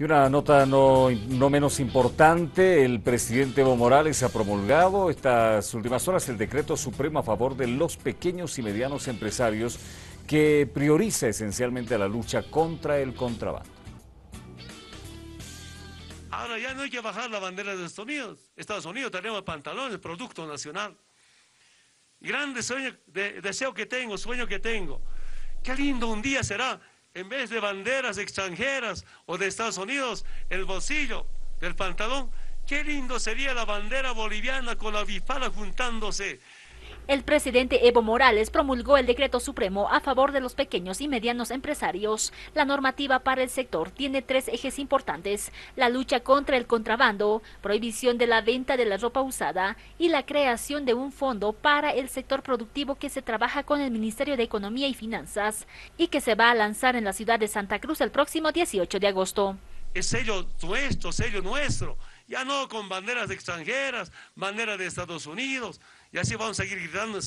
Y una nota no menos importante, el presidente Evo Morales ha promulgado estas últimas horas el Decreto Supremo a favor de los pequeños y medianos empresarios que prioriza esencialmente la lucha contra el contrabando. Ahora ya no hay que bajar la bandera de Estados Unidos, tenemos pantalones, producto nacional. Grande sueño, deseo que tengo, sueño que tengo. Qué lindo un día será. En vez de banderas extranjeras o de Estados Unidos, el bolsillo del pantalón, qué lindo sería la bandera boliviana con la Wiphala juntándose. El presidente Evo Morales promulgó el Decreto Supremo a favor de los pequeños y medianos empresarios. La normativa para el sector tiene tres ejes importantes: la lucha contra el contrabando, prohibición de la venta de la ropa usada y la creación de un fondo para el sector productivo que se trabaja con el Ministerio de Economía y Finanzas y que se va a lanzar en la ciudad de Santa Cruz el próximo 18 de agosto. Es sello nuestro, ya no con banderas extranjeras, banderas de Estados Unidos. Y así vamos a seguir gritando,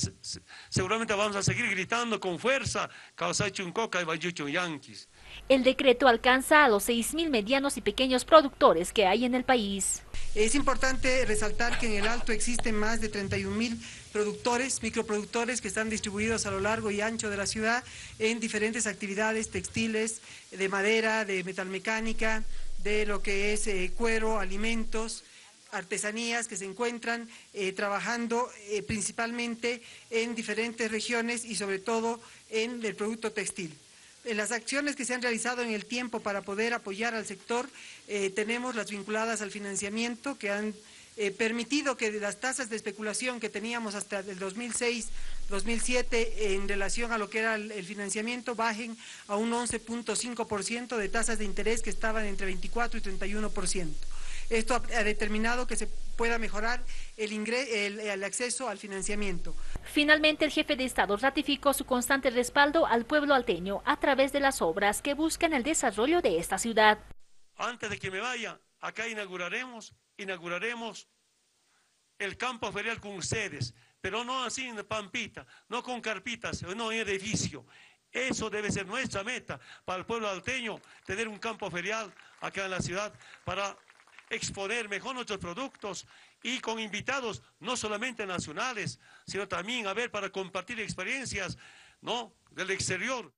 seguramente vamos a seguir gritando con fuerza, Causachun Coca y Bayucho Yankees. El decreto alcanza a los 6.000 medianos y pequeños productores que hay en el país. Es importante resaltar que en El Alto existen más de 31.000 productores, microproductores que están distribuidos a lo largo y ancho de la ciudad en diferentes actividades textiles, de madera, de metalmecánica, de lo que es cuero, alimentos, artesanías que se encuentran trabajando principalmente en diferentes regiones y sobre todo en el producto textil. En las acciones que se han realizado en el tiempo para poder apoyar al sector, tenemos las vinculadas al financiamiento que han permitido que las tasas de especulación que teníamos hasta el 2006-2007 en relación a lo que era el financiamiento bajen a un 11.5% de tasas de interés que estaban entre 24 y 31%. Esto ha determinado que se pueda mejorar el acceso al financiamiento. Finalmente, el jefe de Estado ratificó su constante respaldo al pueblo alteño a través de las obras que buscan el desarrollo de esta ciudad. Antes de que me vaya, acá inauguraremos el Campo Ferial con ustedes, pero no así en pampita, no con carpitas, no en edificio. Eso debe ser nuestra meta para el pueblo alteño, tener un Campo Ferial acá en la ciudad para exponer mejor nuestros productos y con invitados no solamente nacionales, sino también para compartir experiencias, ¿no?, del exterior.